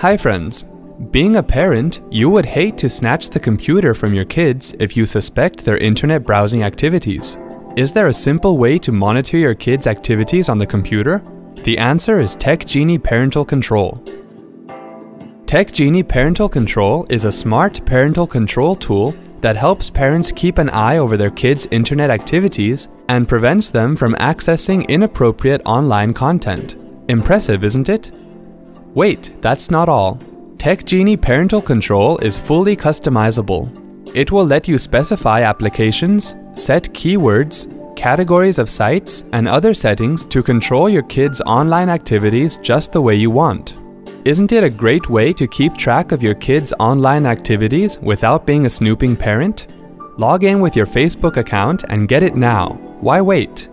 Hi friends! Being a parent, you would hate to snatch the computer from your kids if you suspect their internet browsing activities. Is there a simple way to monitor your kids' activities on the computer? The answer is TechGenie Parental Control. TechGenie Parental Control is a smart parental control tool that helps parents keep an eye over their kids' internet activities and prevents them from accessing inappropriate online content. Impressive, isn't it? Wait, that's not all. TechGenie Parental Control is fully customizable. It will let you specify applications, set keywords, categories of sites, and other settings to control your kids' online activities just the way you want. Isn't it a great way to keep track of your kids' online activities without being a snooping parent? Log in with your Facebook account and get it now. Why wait?